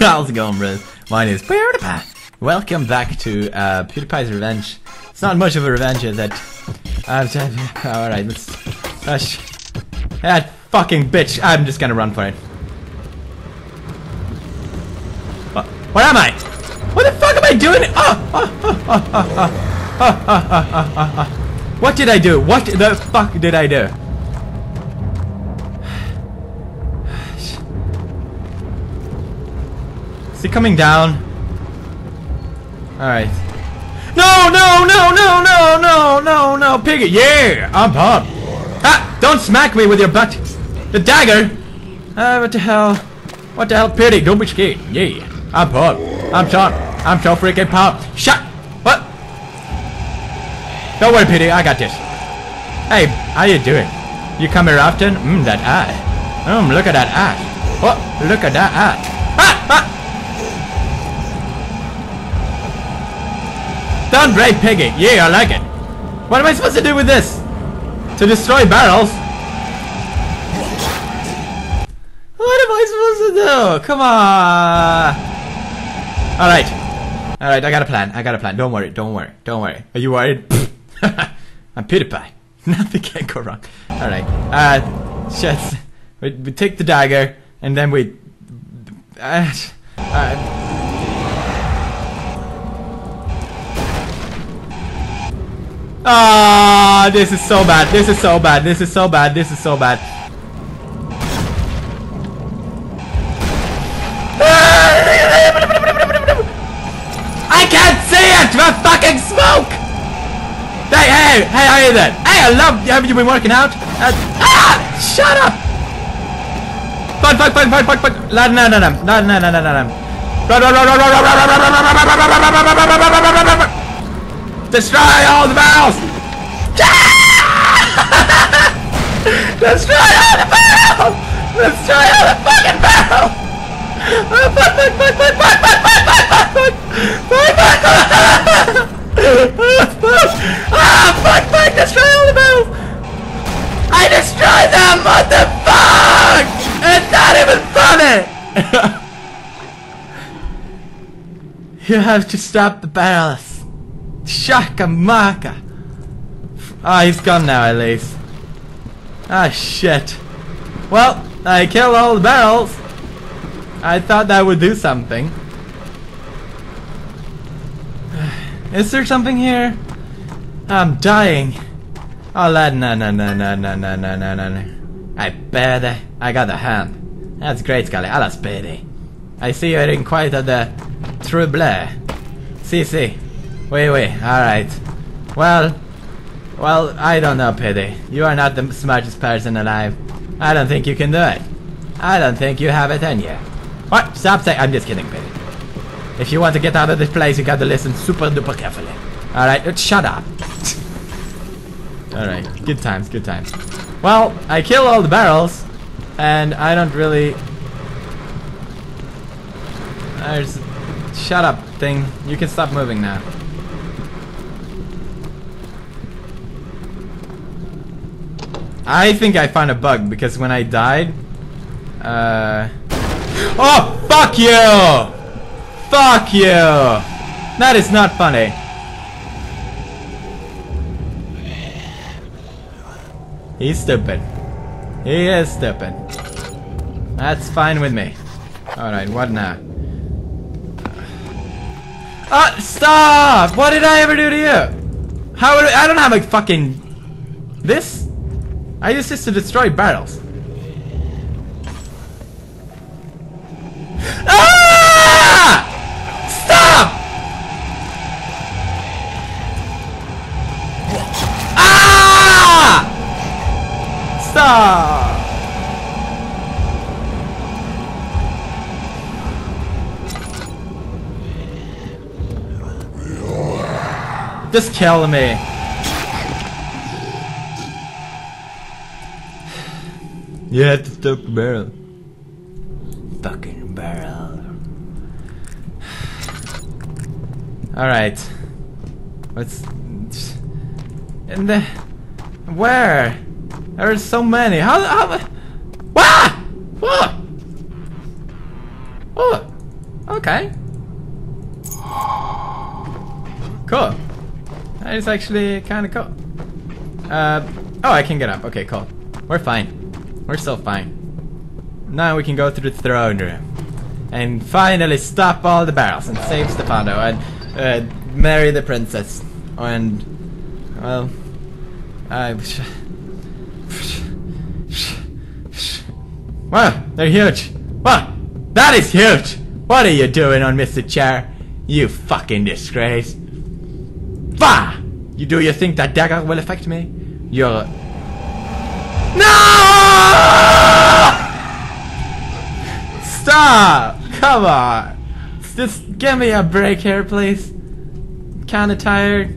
How's it going, bros? My name is PewDiePie. Welcome back to PewDiePie's Revenge. It's not much of a revenge, is it? Alright, let's rush. That fucking bitch. I'm just gonna run for it. What am I? What the fuck am I doing? What did I do? What the fuck did I do? Is he coming down? Alright. No, piggy. Yeah, I'm pumped. Ah, don't smack me with your butt. The dagger. What the hell? What the hell, pity? Don't be scared. Yeah, I'm pumped. I'm pumped. I'm so freaking pumped. Shut. What? Don't worry, pity. I got this. Hey, how you doing? You come here often? Mmm, that eye. Look at that eye. Oh, look at that eye. Don't break piggy. Yeah, I like it. What am I supposed to do with this? To destroy barrels? What am I supposed to do? Come on. Alright. Alright, I got a plan. I got a plan. Don't worry. Don't worry. Don't worry. Are you worried? I'm PewDiePie. Nothing can go wrong. Alright. Just... We take the dagger and then we... Ah, this is so bad. This is so bad. This is so bad. This is so bad. I can't see it. The fucking smoke. Hey, how are you then? Hey, I love. Have you been working out? Shut up. Fuck. No. Destroy all the barrels! Destroy all the barrels! Destroy all the fucking barrels! Fuck! Destroy all the barrels! I destroyed them! What the fuck? It's not even funny! You have to stop the barrels. Shaka maka. Ah, he's gone now at least. Ah, shit. Well, I killed all the barrels. I thought that would do something. Is there something here? I'm dying. Oh, no. I barely. I got the hand. That's great, Scully. Alla speedy. I see you're in quite the trouble. See. Wait, alright. Well, I don't know, Pity. You are not the smartest person alive. I don't think you can do it. I don't think you have it in you. What? Stop saying- I'm just kidding, Pity. If you want to get out of this place, you gotta listen super duper carefully. Alright, shut up. Alright, good times. Well, I kill all the barrels, and I don't really... There's... Shut up, thing. You can stop moving now. I think I found a bug because when I died, oh, fuck you! Fuck you! That is not funny. He's stupid. He is stupid. That's fine with me. Alright, what now? Stop! What did I ever do to you? I don't have a fucking... This? I use this to destroy barrels. Ah! Stop! Ah! Stop! Just kill me. You had to stop the barrel. Fucking barrel. Alright. What's... In the... Where? There are so many. How... Wah! Wah! Wah! Okay. Cool. That is actually kind of cool. Oh, I can get up. Okay, cool. We're fine. We're still fine. Now we can go through the throne room. And finally stop all the barrels and save Stefano and marry the princess. And, well, wow, they're huge. Wow, that is huge. What are you doing on Mr. Chair? You fucking disgrace. Bah! Do you think that dagger will affect me? You're... No! Stop! Come on! Just give me a break here, please. Kinda tired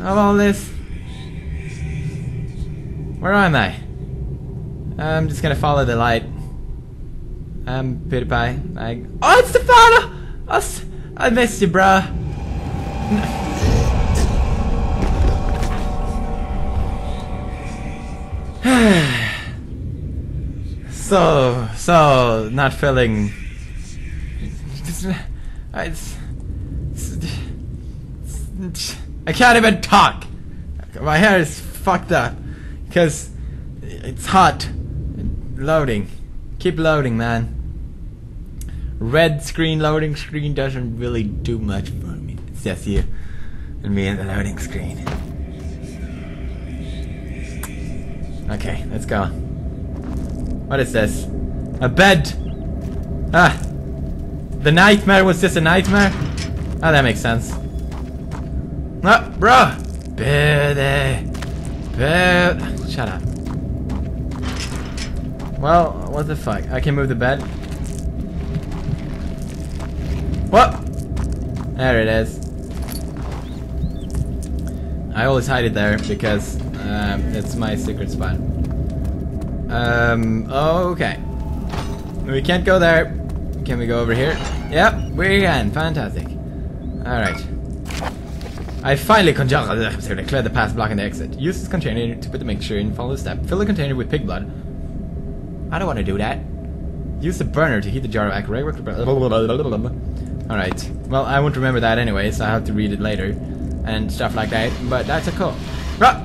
of all this. Where am I? I'm just gonna follow the light. I'm PewDiePie. Oh, it's Stefano! I missed you, bruh. So not feeling. I can't even talk. My hair is fucked up because it's hot. Loading. Keep loading, man. Red screen, loading screen doesn't really do much for me. It's just you and me and the loading screen. Okay, let's go. What is this? A bed! Ah! The nightmare was just a nightmare? Ah, that makes sense. Ah, bro! Shut up. Well, what the fuck? I can move the bed. What? There it is. I always hide it there because it's my secret spot. Okay. We can't go there. Can we go over here? Yep, we can. Fantastic. Alright. I finally clear the path blocking the exit. Use this container to put the mixture in, follow the step. Fill the container with pig blood. I don't want to do that. Use the burner to heat the jar of aquarium. Alright. Well, I won't remember that anyway, so I'll have to read it later. And stuff like that. But that's a cool. Rah!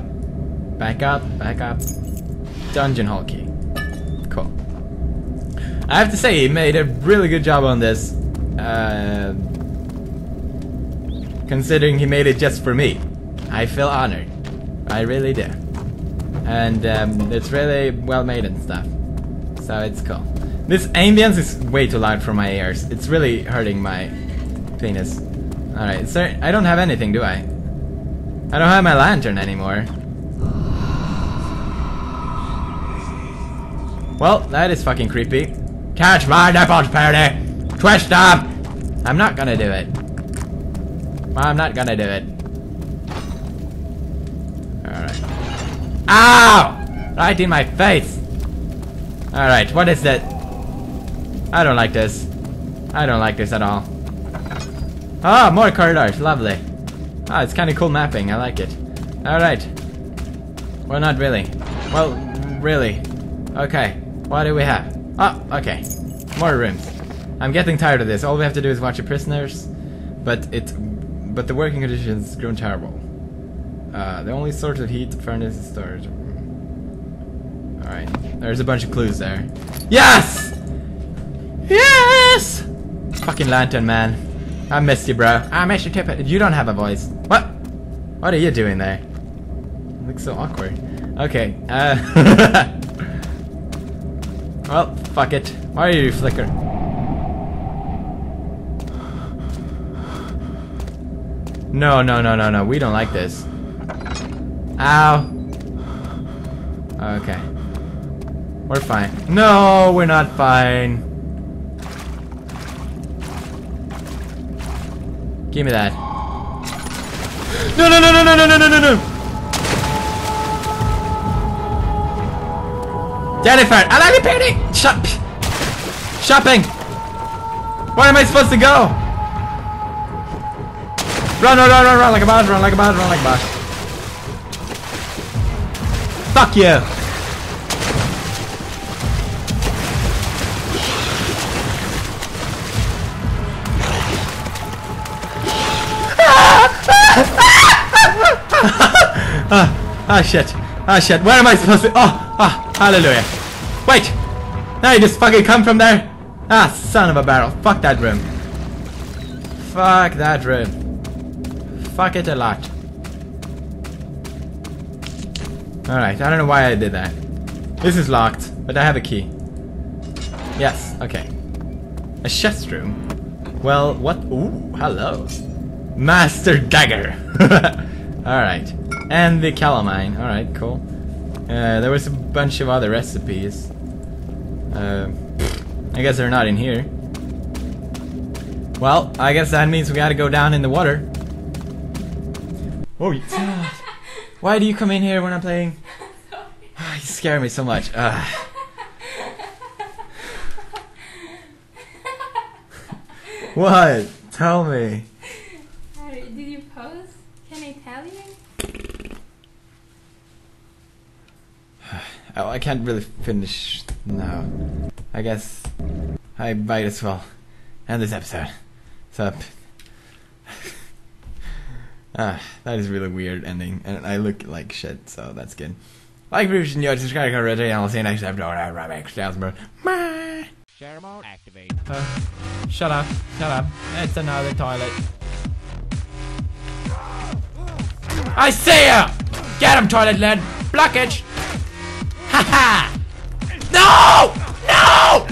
Back up, back up. Dungeon hall key. Cool. I have to say, he made a really good job on this. Considering he made it just for me. I feel honored. I really do. And it's really well made and stuff. So it's cool. This ambience is way too loud for my ears. It's really hurting my penis. Alright, sir, I don't have anything, do I? I don't have my lantern anymore. Well, that is fucking creepy. Catch my nipples, Parody! Twist up! I'm not gonna do it. I'm not gonna do it. Alright. Ow! Right in my face! Alright, what is that? I don't like this. I don't like this at all. Ah, oh, more corridors, lovely. Ah, oh, it's kinda cool mapping, I like it. Alright. Well, not really. Well, really. Okay, what do we have? Oh, okay. More rooms. I'm getting tired of this. All we have to do is watch the prisoners, but the working conditions grown terrible. The only source of heat, furnace, is storage. Alright, there's a bunch of clues there. Yes! Yes! Fucking lantern, man. I missed you, bro. I missed you, Tippet. You don't have a voice. What? What are you doing there? It looks so awkward. Okay, well, fuck it. Why are you flicker? No, no, no, no, no. We don't like this. Ow. Okay. We're fine. No, we're not fine. Give me that. No, no, no, no, no, no, no, no, no, no. Jennifer, I like a party. Shopping. Where am I supposed to go? Run, run, run, run, run like a boss. Run like a boss. Run like a boss. Fuck you. Shit. Shit. Where am I supposed to? Hallelujah. Wait. Now you just fucking come from there. Son of a barrel. Fuck that room. Fuck that room. Fuck it a lot. Alright, I don't know why I did that. This is locked, but I have a key. Yes, okay. A chest room. Well, what? Ooh, hello. Master Dagger. Alright. And the calamine. Alright, cool. There was a bunch of other recipes. I guess they're not in here. Well, I guess that means we gotta go down in the water. Oh, why do you come in here when I'm playing? You scare me so much. What? Tell me. Did you pose? Can I tell you? Oh, I can't really finish now. I guess I might as well end this episode. So, that is a really weird ending, and I look like shit, so that's good. Like, if you enjoyed, subscribe, comment, and I'll see you next time. Bye. Share mode activate. Shut up. Shut up. It's another toilet. I see ya! Get him, toilet lid! Blockage! Haha! No! No!